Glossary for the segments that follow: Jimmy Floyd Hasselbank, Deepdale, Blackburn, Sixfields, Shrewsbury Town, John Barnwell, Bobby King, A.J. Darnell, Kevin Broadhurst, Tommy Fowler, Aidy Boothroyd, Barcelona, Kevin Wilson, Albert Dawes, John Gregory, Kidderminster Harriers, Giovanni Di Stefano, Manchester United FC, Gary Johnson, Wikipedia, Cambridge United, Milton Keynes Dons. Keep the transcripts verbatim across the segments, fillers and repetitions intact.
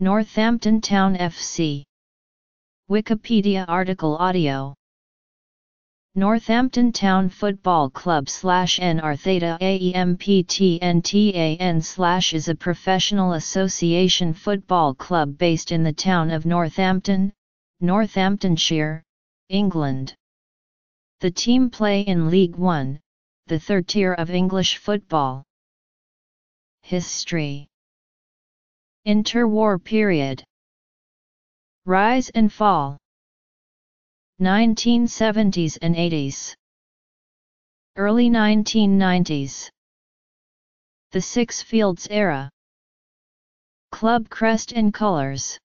Northampton Town F C. Wikipedia article audio. Northampton Town Football Club slash NRTHETA slash is a professional association football club based in the town of Northampton, Northamptonshire, England. The team play in League One, the third tier of English football. History. Interwar period. Rise and fall. nineteen seventies and eighties. Early nineteen nineties. The Sixfields era. Club crest and colors.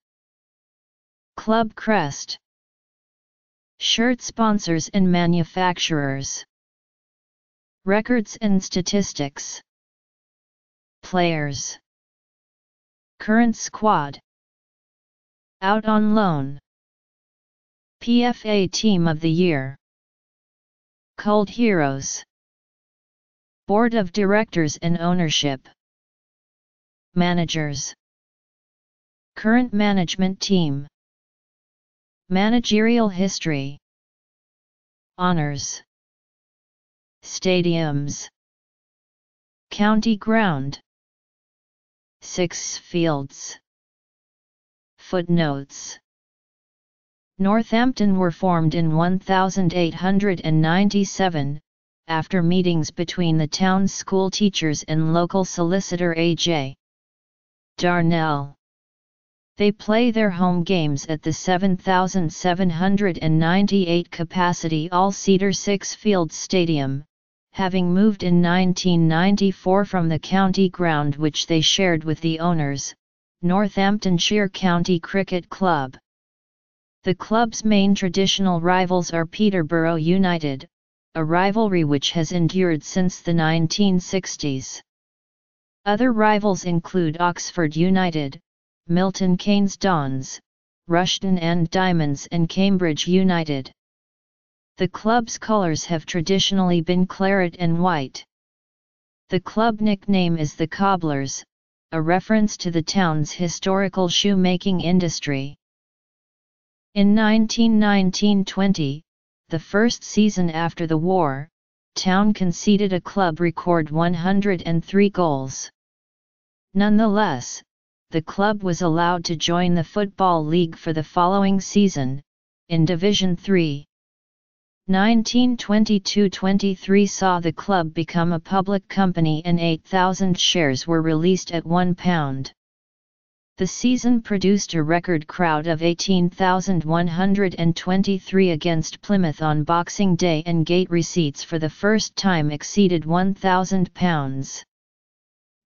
Club crest. Shirt sponsors and manufacturers. Records and statistics. Players. Current squad. Out on loan. P F A Team of the Year. Cult Heroes. Board of Directors and Ownership. Managers. Current Management Team. Managerial History. Honours. Stadiums. County Ground. Sixfields. Footnotes. Northampton were formed in eighteen ninety-seven, after meetings between the town's school teachers and local solicitor A J Darnell. They play their home games at the seven thousand seven hundred ninety-eight capacity all-seater Sixfields Stadium, having moved in nineteen ninety-four from the county ground which they shared with the owners, Northamptonshire County Cricket Club. The club's main traditional rivals are Peterborough United, a rivalry which has endured since the nineteen sixties. Other rivals include Oxford United, Milton Keynes Dons, Rushden and Diamonds and Cambridge United. The club's colours have traditionally been claret and white. The club nickname is the Cobblers, a reference to the town's historical shoemaking industry. In nineteen nineteen twenty, the first season after the war, Town conceded a club record one hundred three goals. Nonetheless, the club was allowed to join the Football League for the following season, in Division three. nineteen twenty-two twenty-three saw the club become a public company and eight thousand shares were released at one pound. The season produced a record crowd of eighteen thousand one hundred twenty-three against Plymouth on Boxing Day and gate receipts for the first time exceeded one thousand pounds.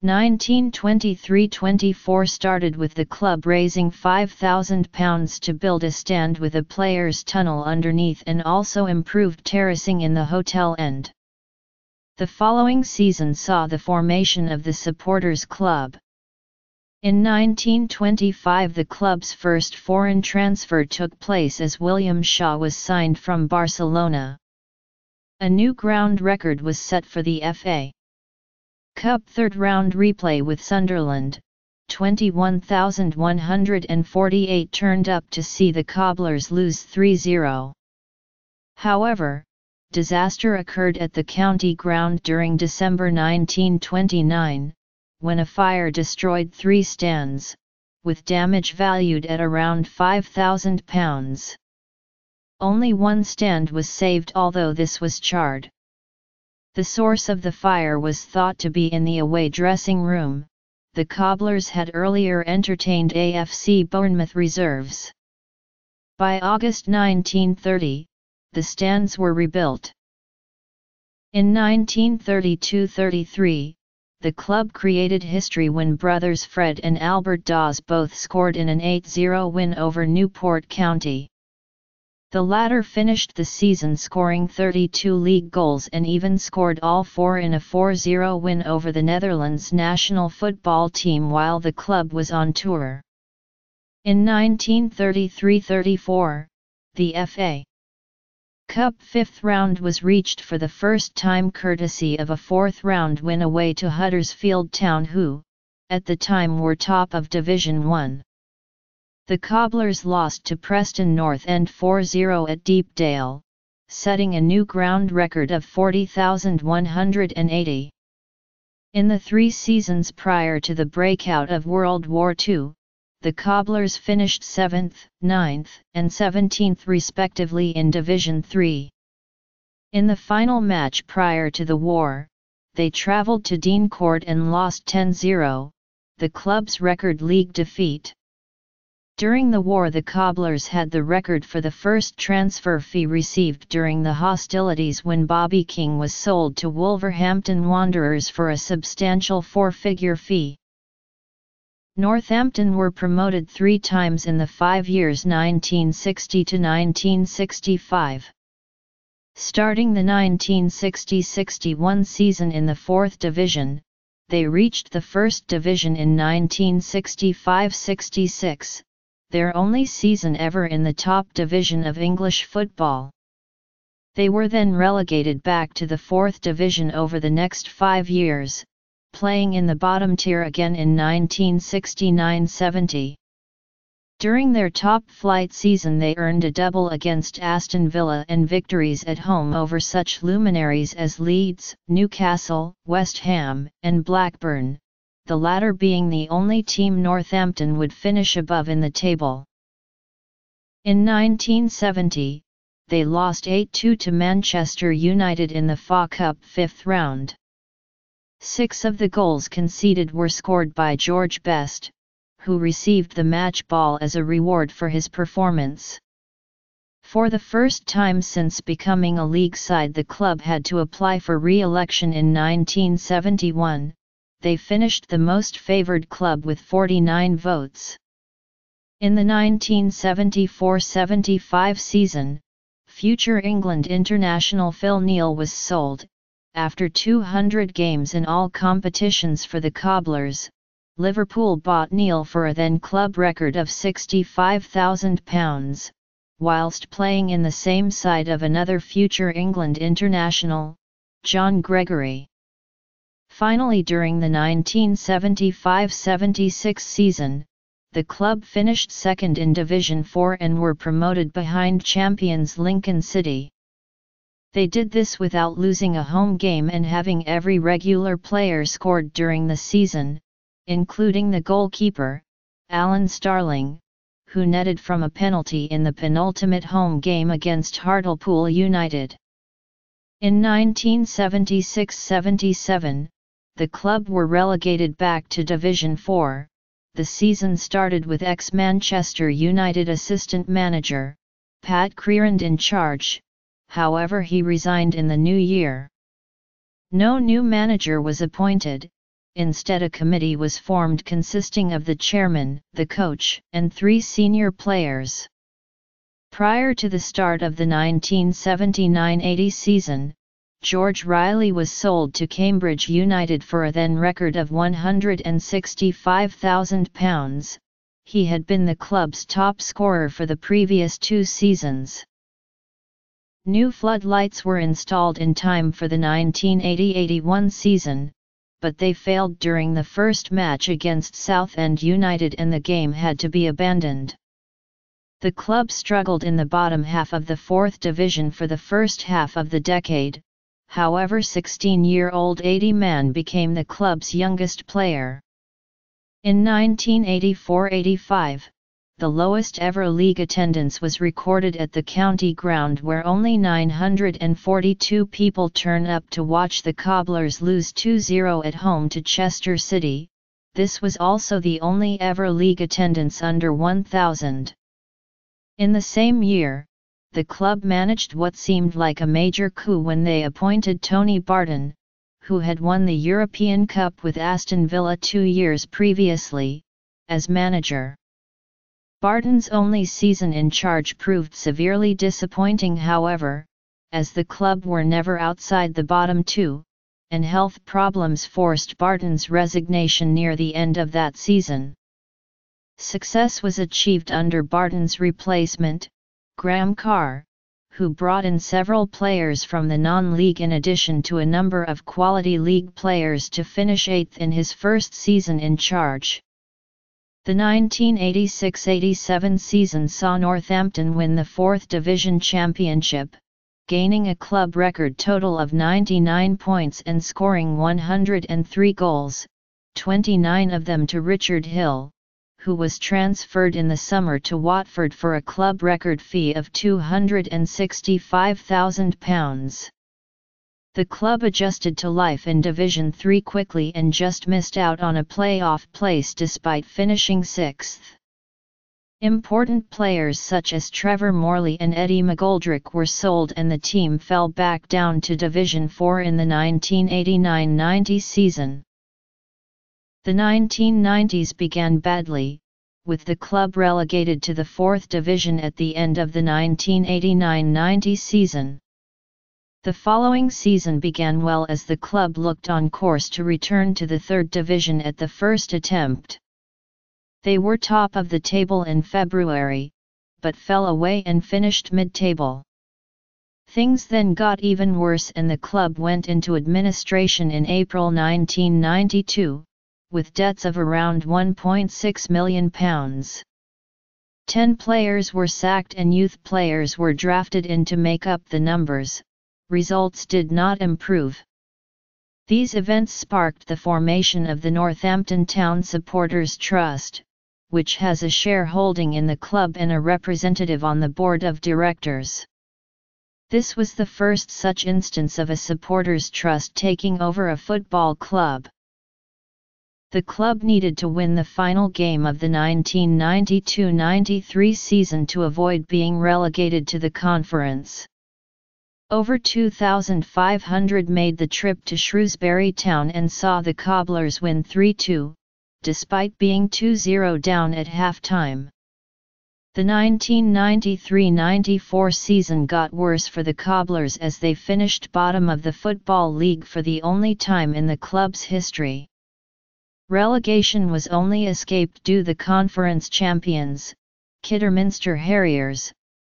nineteen twenty-three twenty-four started with the club raising five thousand pounds to build a stand with a players' tunnel underneath and also improved terracing in the hotel end. The following season saw the formation of the Supporters' Club. In nineteen twenty-five the club's first foreign transfer took place as William Shaw was signed from Barcelona. A new ground record was set for the F A Cup third-round replay with Sunderland, twenty-one thousand one hundred forty-eight turned up to see the Cobblers lose three zero. However, disaster occurred at the county ground during December nineteen twenty-nine. When a fire destroyed three stands, with damage valued at around five thousand pounds. Only one stand was saved although this was charred. The source of the fire was thought to be in the away dressing room. The Cobblers had earlier entertained A F C Bournemouth reserves. By August nineteen thirty, the stands were rebuilt. In nineteen thirty-two thirty-three, the club created history when brothers Fred and Albert Dawes both scored in an eight zero win over Newport County. The latter finished the season scoring thirty-two league goals and even scored all four in a four zero win over the Netherlands national football team while the club was on tour. In nineteen thirty-three thirty-four, the F A Cup fifth round was reached for the first time courtesy of a fourth round win away to Huddersfield Town who, at the time were top of Division one. The Cobblers lost to Preston North End four nil at Deepdale, setting a new ground record of forty thousand one hundred eighty. In the three seasons prior to the breakout of World War Two, the Cobblers finished seventh, ninth, and seventeenth respectively in Division Three. In the final match prior to the war, they travelled to Dean Court and lost ten nil, the club's record league defeat. During the war, the Cobblers had the record for the first transfer fee received during the hostilities when Bobby King was sold to Wolverhampton Wanderers for a substantial four-figure fee. Northampton were promoted three times in the five years nineteen sixty to nineteen sixty-five. Starting the nineteen sixty sixty-one season in the fourth Division, they reached the first Division in nineteen sixty-five sixty-six, their only season ever in the top division of English football. They were then relegated back to the fourth Division over the next five years, playing in the bottom tier again in nineteen sixty-nine seventy. During their top-flight season they earned a double against Aston Villa and victories at home over such luminaries as Leeds, Newcastle, West Ham, and Blackburn, the latter being the only team Northampton would finish above in the table. In nineteen seventy, they lost eight two to Manchester United in the F A Cup fifth round. Six of the goals conceded were scored by George Best, who received the match ball as a reward for his performance. For the first time since becoming a league side, the club had to apply for re-election in nineteen seventy-one, they finished the most favoured club with forty-nine votes. In the nineteen seventy-four seventy-five season, future England international Phil Neal was sold, after two hundred games in all competitions for the Cobblers. Liverpool bought Neal for a then-club record of sixty-five thousand pounds, whilst playing in the same side of another future England international, John Gregory. Finally, during the nineteen seventy-five seventy-six season, the club finished second in Division Four and were promoted behind champions Lincoln City. They did this without losing a home game and having every regular player scored during the season, including the goalkeeper, Alan Starling, who netted from a penalty in the penultimate home game against Hartlepool United. In nineteen seventy-six seventy-seven, the club were relegated back to Division Four. The season started with ex-Manchester United assistant manager, Pat Crearnd in charge, however he resigned in the new year. No new manager was appointed. Instead, a committee was formed consisting of the chairman, the coach, and three senior players. Prior to the start of the nineteen seventy-nine eighty season, George Riley was sold to Cambridge United for a then record of one hundred sixty-five thousand pounds, he had been the club's top scorer for the previous two seasons. New floodlights were installed in time for the nineteen eighty eighty-one season, but they failed during the first match against Southend United and the game had to be abandoned. The club struggled in the bottom half of the fourth Division for the first half of the decade, however sixteen-year-old eighty man became the club's youngest player. In nineteen eighty-four eighty-five, the lowest ever league attendance was recorded at the county ground, where only nine hundred forty-two people turn up to watch the Cobblers lose two nil at home to Chester City. This was also the only ever league attendance under one thousand. In the same year, the club managed what seemed like a major coup when they appointed Tony Barton, who had won the European Cup with Aston Villa two years previously, as manager. Barton's only season in charge proved severely disappointing, however, as the club were never outside the bottom two, and health problems forced Barton's resignation near the end of that season. Success was achieved under Barton's replacement, Graham Carr, who brought in several players from the non-league in addition to a number of quality league players to finish eighth in his first season in charge. The nineteen eighty-six eighty-seven season saw Northampton win the fourth Division Championship, gaining a club record total of ninety-nine points and scoring one hundred three goals, twenty-nine of them to Richard Hill, who was transferred in the summer to Watford for a club record fee of two hundred sixty-five thousand pounds. The club adjusted to life in Division three quickly and just missed out on a playoff place despite finishing sixth. Important players such as Trevor Morley and Eddie McGoldrick were sold and the team fell back down to Division four in the nineteen eighty-nine ninety season. The nineteen nineties began badly, with the club relegated to the fourth division at the end of the nineteen eighty-nine ninety season. The following season began well as the club looked on course to return to the third division at the first attempt. They were top of the table in February, but fell away and finished mid-table. Things then got even worse and the club went into administration in April nineteen ninety-two, with debts of around one point six million pounds. Ten players were sacked and youth players were drafted in to make up the numbers. Results did not improve. These events sparked the formation of the Northampton Town Supporters Trust, which has a shareholding in the club and a representative on the board of directors. This was the first such instance of a supporters trust taking over a football club. The club needed to win the final game of the nineteen ninety-two ninety-three season to avoid being relegated to the conference. Over two thousand five hundred made the trip to Shrewsbury Town and saw the Cobblers win three two, despite being two nil down at half-time. The nineteen ninety-three ninety-four season got worse for the Cobblers as they finished bottom of the Football League for the only time in the club's history. Relegation was only escaped due to the conference champions, Kidderminster Harriers,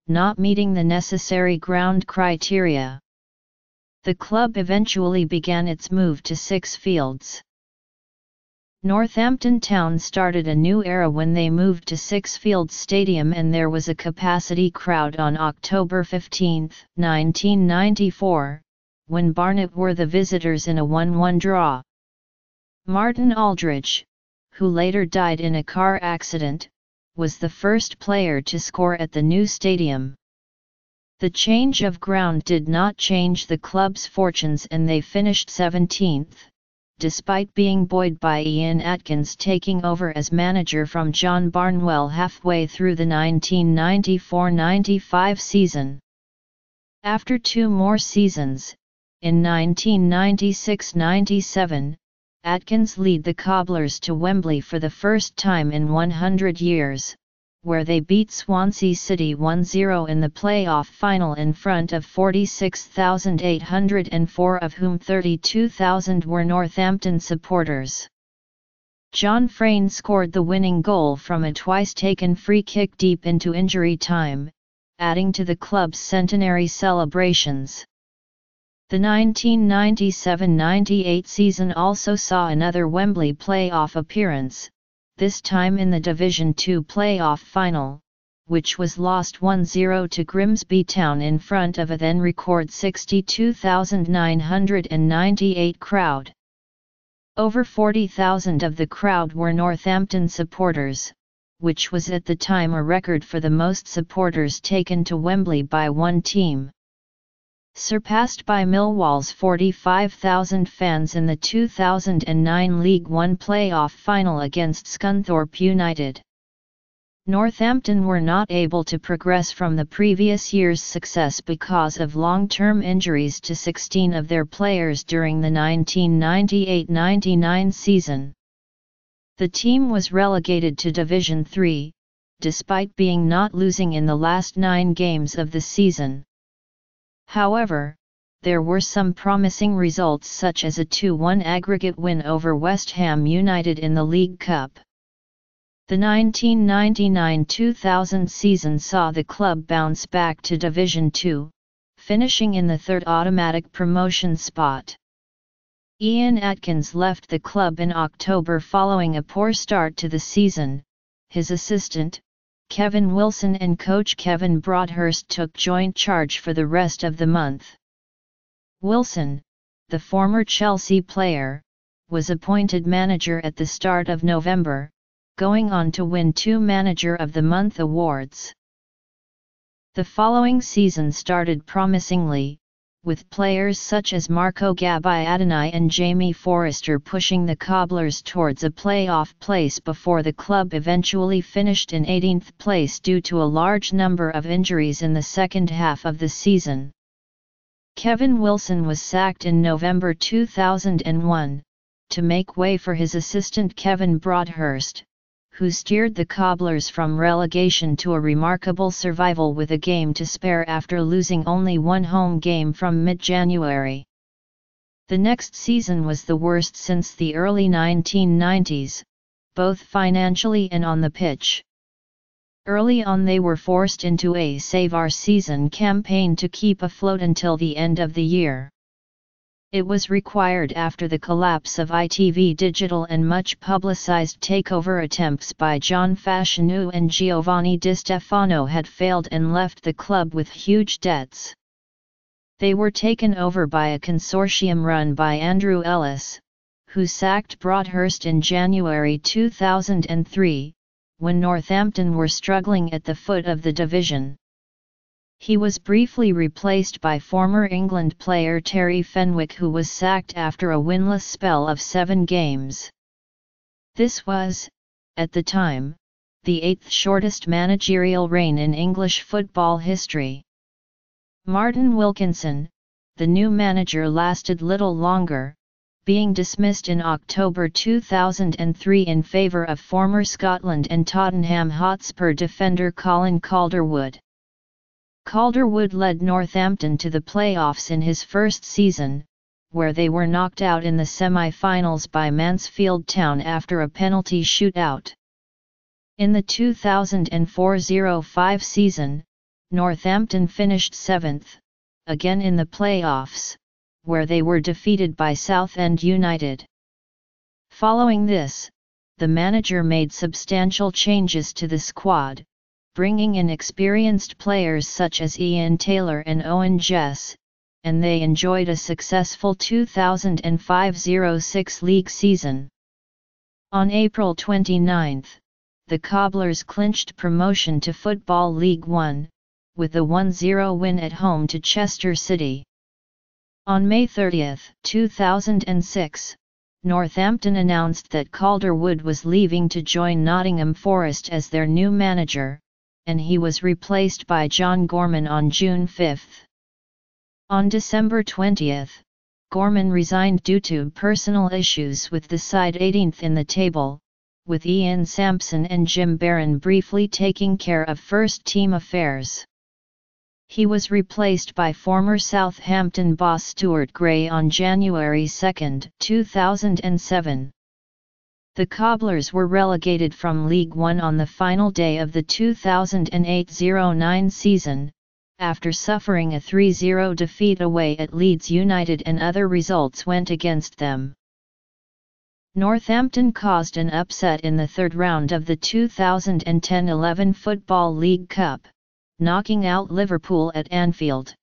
not meeting the necessary ground criteria. The club eventually began its move to Sixfields. Northampton Town started a new era when they moved to Sixfields Stadium and there was a capacity crowd on October fifteenth nineteen ninety-four, when Barnet were the visitors in a one one draw. Martin Aldridge, who later died in a car accident, was the first player to score at the new stadium. The change of ground did not change the club's fortunes and they finished seventeenth, despite being buoyed by Ian Atkins taking over as manager from John Barnwell halfway through the nineteen ninety-four ninety-five season. After two more seasons, in nineteen ninety-six ninety-seven, Atkins led the Cobblers to Wembley for the first time in one hundred years, where they beat Swansea City one nil in the playoff final in front of forty-six thousand eight hundred four, of whom thirty-two thousand were Northampton supporters. John Frayne scored the winning goal from a twice-taken free kick deep into injury time, adding to the club's centenary celebrations. The nineteen ninety-seven ninety-eight season also saw another Wembley playoff appearance, this time in the Division two playoff final, which was lost one nil to Grimsby Town in front of a then-record sixty-two thousand nine hundred ninety-eight crowd. Over forty thousand of the crowd were Northampton supporters, which was at the time a record for the most supporters taken to Wembley by one team, surpassed by Millwall's forty-five thousand fans in the two thousand nine League One playoff final against Scunthorpe United. Northampton were not able to progress from the previous year's success because of long-term injuries to sixteen of their players during the nineteen ninety-eight ninety-nine season. The team was relegated to Division three, despite being not losing in the last nine games of the season. However, there were some promising results such as a two one aggregate win over West Ham United in the League Cup. The nineteen ninety-nine two thousand season saw the club bounce back to Division two, finishing in the third automatic promotion spot. Ian Atkins left the club in October following a poor start to the season, his assistant, Kevin Wilson, and coach Kevin Broadhurst took joint charge for the rest of the month. Wilson, the former Chelsea player, was appointed manager at the start of November, going on to win two Manager of the Month awards. The following season started promisingly, with players such as Marco Gabbiadini and Jamie Forrester pushing the Cobblers towards a playoff place before the club eventually finished in eighteenth place due to a large number of injuries in the second half of the season. Kevin Wilson was sacked in November two thousand one, to make way for his assistant Kevin Broadhurst, who steered the Cobblers from relegation to a remarkable survival with a game to spare after losing only one home game from mid-January. The next season was the worst since the early nineteen nineties, both financially and on the pitch. Early on they were forced into a Save Our Season campaign to keep afloat until the end of the year. It was required after the collapse of I T V Digital and much publicized takeover attempts by John Fashanu and Giovanni Di Stefano had failed and left the club with huge debts. They were taken over by a consortium run by Andrew Ellis, who sacked Broadhurst in January two thousand three, when Northampton were struggling at the foot of the division. He was briefly replaced by former England player Terry Fenwick, who was sacked after a winless spell of seven games. This was, at the time, the eighth shortest managerial reign in English football history. Martin Wilkinson, the new manager, lasted little longer, being dismissed in October two thousand three in favour of former Scotland and Tottenham Hotspur defender Colin Calderwood. Calderwood led Northampton to the playoffs in his first season, where they were knocked out in the semi-finals by Mansfield Town after a penalty shootout. In the two thousand four oh five season, Northampton finished seventh, again in the playoffs, where they were defeated by Southend United. Following this, the manager made substantial changes to the squad, bringing in experienced players such as Ian Taylor and Owen Jess, and they enjoyed a successful two thousand five oh six league season. On April twenty-ninth, the Cobblers clinched promotion to Football League One, with a one nil win at home to Chester City. On May thirtieth, two thousand six, Northampton announced that Calderwood was leaving to join Nottingham Forest as their new manager, and he was replaced by John Gorman on June fifth. On December twentieth, Gorman resigned due to personal issues with the side eighteenth in the table, with Ian Sampson and Jim Barron briefly taking care of first-team affairs. He was replaced by former Southampton boss Stuart Gray on January second, two thousand seven. The Cobblers were relegated from League One on the final day of the two thousand eight oh nine season, after suffering a three nil defeat away at Leeds United and other results went against them. Northampton caused an upset in the third round of the two thousand ten eleven Football League Cup, knocking out Liverpool at Anfield.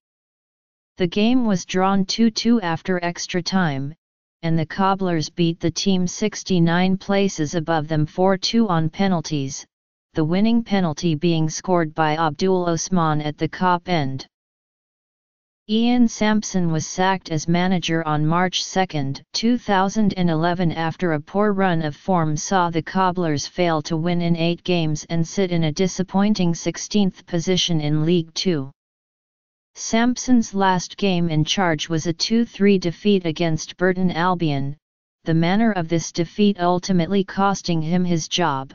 The game was drawn two two after extra time, and the Cobblers beat the team sixty-nine places above them four two on penalties, the winning penalty being scored by Abdul Osman at the Kop end. Ian Sampson was sacked as manager on March second, two thousand eleven after a poor run of form saw the Cobblers fail to win in eight games and sit in a disappointing sixteenth position in League Two. Sampson's last game in charge was a two three defeat against Burton Albion, the manner of this defeat ultimately costing him his job.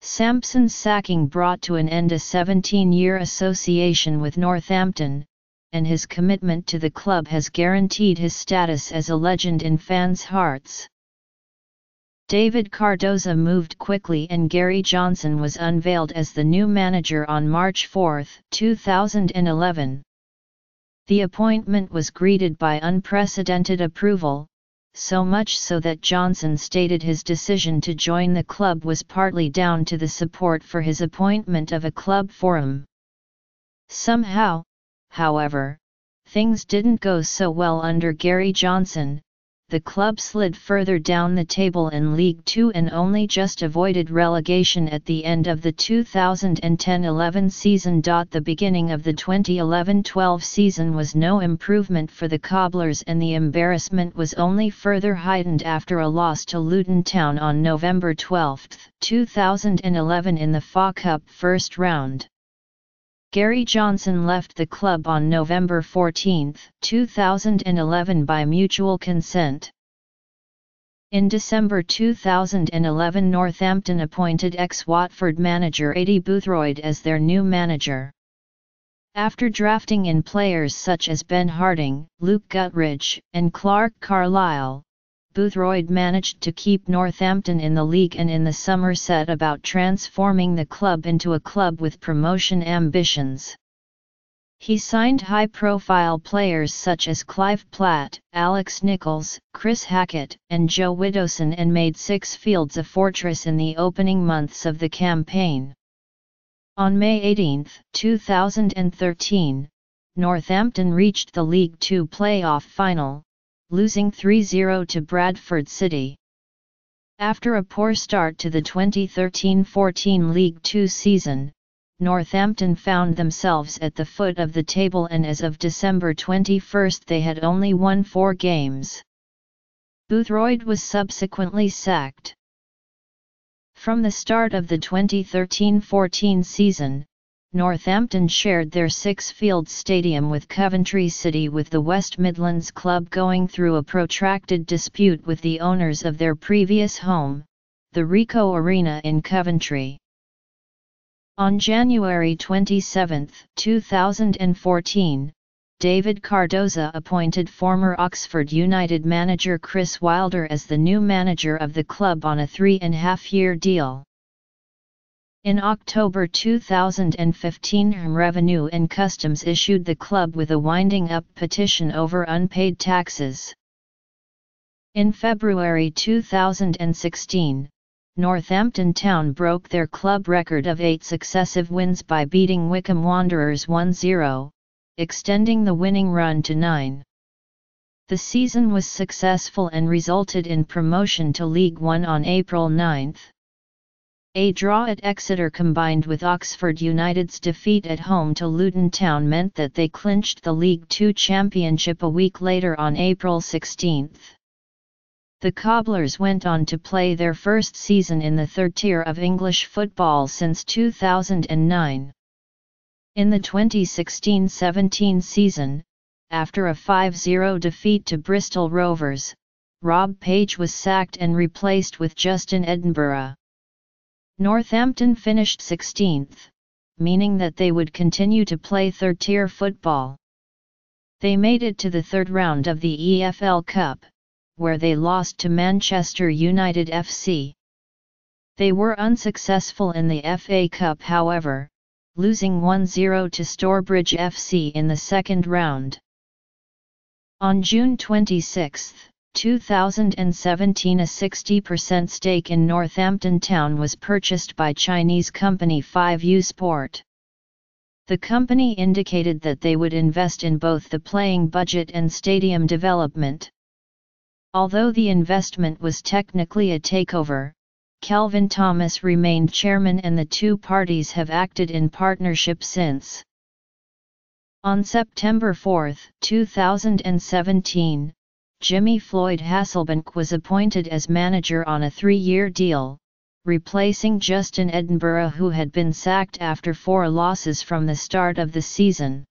Sampson's sacking brought to an end a seventeen-year association with Northampton, and his commitment to the club has guaranteed his status as a legend in fans' hearts. David Cardoza moved quickly and Gary Johnson was unveiled as the new manager on March fourth, two thousand eleven. The appointment was greeted by unprecedented approval, so much so that Johnson stated his decision to join the club was partly down to the support for his appointment of a club forum. Somehow, however, things didn't go so well under Gary Johnson. The club slid further down the table in League Two and only just avoided relegation at the end of the two thousand ten eleven season. The beginning of the twenty eleven twelve season was no improvement for the Cobblers, and the embarrassment was only further heightened after a loss to Luton Town on November twelfth two thousand eleven in the F A Cup first round. Gary Johnson left the club on November fourteenth two thousand eleven by mutual consent. In December two thousand eleven, Northampton appointed ex-Watford manager Aidy Boothroyd as their new manager. After drafting in players such as Ben Harding, Luke Guttridge, and Clark Carlisle, Boothroyd managed to keep Northampton in the league, and in the summer set about transforming the club into a club with promotion ambitions. He signed high-profile players such as Clive Platt, Alex Nichols, Chris Hackett, and Joe Widdowson, and made Sixfields a fortress in the opening months of the campaign. On May eighteenth two thousand thirteen, Northampton reached the League Two playoff final, losing three zero to Bradford City. After a poor start to the twenty thirteen fourteen League Two season, Northampton found themselves at the foot of the table, and as of December twenty-first they had only won four games. Boothroyd was subsequently sacked. From the start of the twenty thirteen fourteen season, Northampton shared their Sixfields Stadium with Coventry City, with the West Midlands club going through a protracted dispute with the owners of their previous home, the Ricoh Arena in Coventry. On January twenty-seventh two thousand fourteen, David Cardoza appointed former Oxford United manager Chris Wilder as the new manager of the club on a three-and-a-half-year deal. In October two thousand fifteen, Home Revenue and Customs issued the club with a winding-up petition over unpaid taxes. In February two thousand sixteen, Northampton Town broke their club record of eight successive wins by beating Wycombe Wanderers one zero, extending the winning run to nine. The season was successful and resulted in promotion to League One on April ninth. A draw at Exeter combined with Oxford United's defeat at home to Luton Town meant that they clinched the League Two Championship a week later on April sixteenth. The Cobblers went on to play their first season in the third tier of English football since two thousand nine. In the twenty sixteen seventeen season, after a five zero defeat to Bristol Rovers, Rob Page was sacked and replaced with Justin Edinburgh. Northampton finished sixteenth, meaning that they would continue to play third-tier football. They made it to the third round of the E F L Cup, where they lost to Manchester United F C. They were unsuccessful in the F A Cup, however, losing one zero to Stourbridge F C in the second round. On June twenty-sixth two thousand seventeen, a sixty percent stake in Northampton Town was purchased by Chinese company five U Sport. The company indicated that they would invest in both the playing budget and stadium development. Although the investment was technically a takeover, Kelvin Thomas remained chairman, and the two parties have acted in partnership since. On September fourth two thousand seventeen, Jimmy Floyd Hasselbank was appointed as manager on a three-year deal, replacing Justin Edinburgh, who had been sacked after four losses from the start of the season.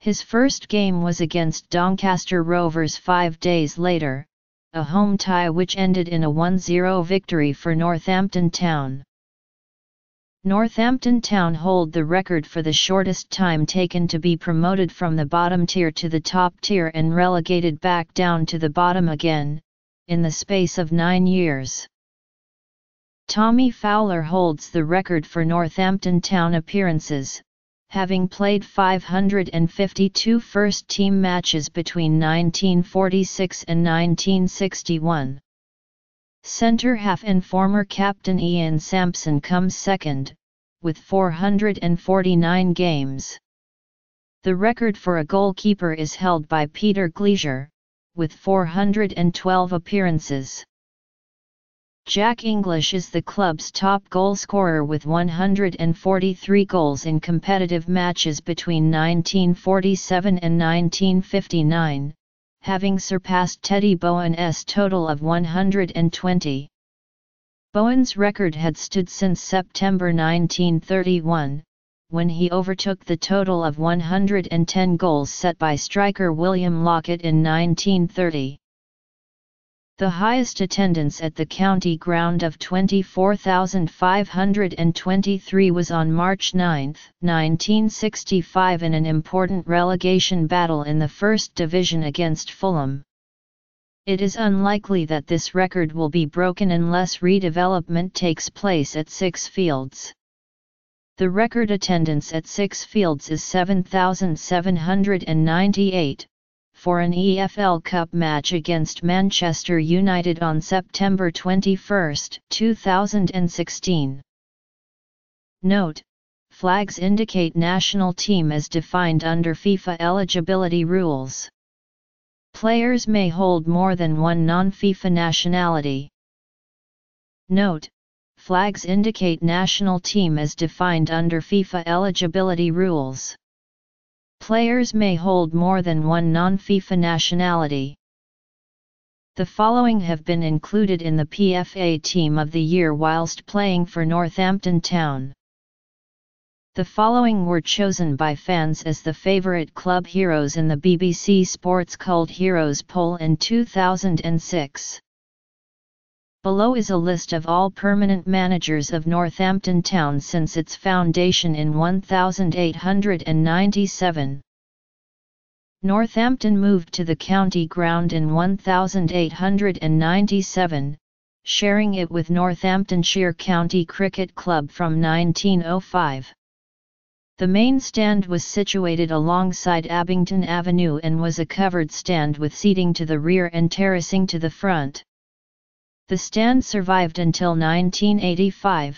His first game was against Doncaster Rovers five days later, a home tie which ended in a one zero victory for Northampton Town. Northampton Town hold the record for the shortest time taken to be promoted from the bottom tier to the top tier and relegated back down to the bottom again, in the space of nine years. Tommy Fowler holds the record for Northampton Town appearances, having played five hundred fifty-two first-team matches between nineteen forty-six and nineteen sixty-one. Centre-half and former captain Ian Sampson comes second, with four hundred forty-nine games. The record for a goalkeeper is held by Peter Gleeser, with four hundred twelve appearances. Jack English is the club's top goalscorer with one hundred forty-three goals in competitive matches between nineteen forty-seven and nineteen fifty-nine, having surpassed Teddy Bowen's total of one hundred twenty. Bowen's record had stood since September nineteen thirty-one, when he overtook the total of one hundred ten goals set by striker William Lockett in nineteen thirty. The highest attendance at the county ground of twenty-four thousand five hundred twenty-three was on March ninth, nineteen sixty-five in an important relegation battle in the First Division against Fulham. It is unlikely that this record will be broken unless redevelopment takes place at Sixfields. The record attendance at Sixfields is seven thousand seven hundred ninety-eight. For an E F L Cup match against Manchester United on September twenty-first, two thousand sixteen. Note: flags indicate national team as defined under FIFA eligibility rules. Players may hold more than one non-FIFA nationality. Note: flags indicate national team as defined under FIFA eligibility rules. Players may hold more than one non-FIFA nationality. The following have been included in the P F A Team of the Year whilst playing for Northampton Town. The following were chosen by fans as the favourite club heroes in the B B C Sports Cult Heroes poll in two thousand six. Below is a list of all permanent managers of Northampton Town since its foundation in eighteen ninety-seven. Northampton moved to the county ground in eighteen ninety-seven, sharing it with Northamptonshire County Cricket Club from nineteen oh five. The main stand was situated alongside Abingdon Avenue and was a covered stand with seating to the rear and terracing to the front. The stand survived until nineteen eighty-five,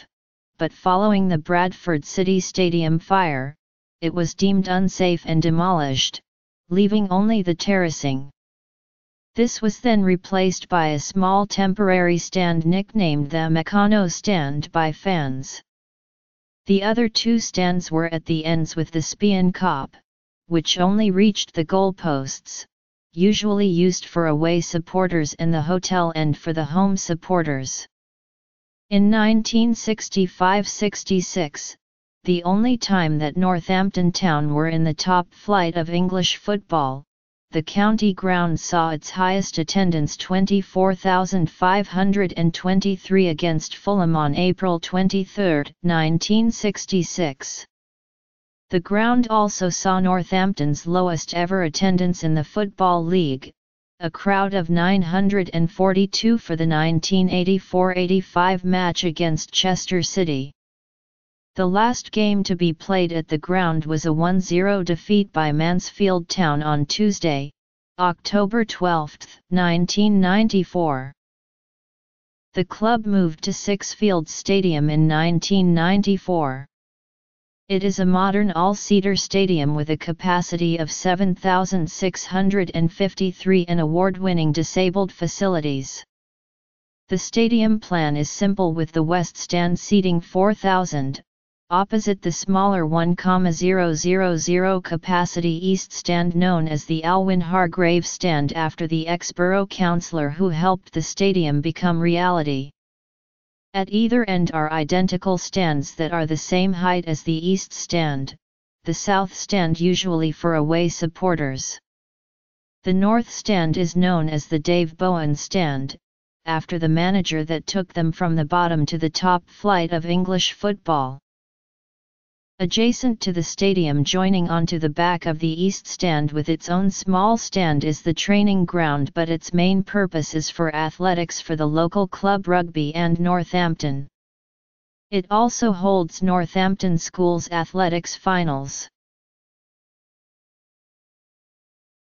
but following the Bradford City Stadium fire, it was deemed unsafe and demolished, leaving only the terracing. This was then replaced by a small temporary stand nicknamed the Meccano Stand by fans. The other two stands were at the ends with the Spian Kop, which only reached the goalposts, usually used for away supporters and the hotel end for the home supporters. In nineteen sixty-five sixty-six, the only time that Northampton Town were in the top flight of English football, the county ground saw its highest attendance, twenty-four thousand five hundred twenty-three, against Fulham on April twenty-third, nineteen sixty-six. The ground also saw Northampton's lowest ever attendance in the Football League, a crowd of nine hundred forty-two for the nineteen eighty-four eighty-five match against Chester City. The last game to be played at the ground was a one nil defeat by Mansfield Town on Tuesday, October twelfth, nineteen ninety-four. The club moved to Sixfields Stadium in nineteen ninety-four. It is a modern all-seater stadium with a capacity of seven thousand six hundred fifty-three and award-winning disabled facilities. The stadium plan is simple, with the west stand seating four thousand, opposite the smaller one thousand capacity east stand known as the Alwyn Hargrave Stand after the ex-borough councillor who helped the stadium become reality. At either end are identical stands that are the same height as the east stand, the south stand usually for away supporters. The north stand is known as the Dave Bowen Stand, after the manager that took them from the bottom to the top flight of English football. Adjacent to the stadium, joining onto the back of the east stand with its own small stand, is the training ground, but its main purpose is for athletics for the local club Rugby and Northampton. It also holds Northampton Schools athletics finals.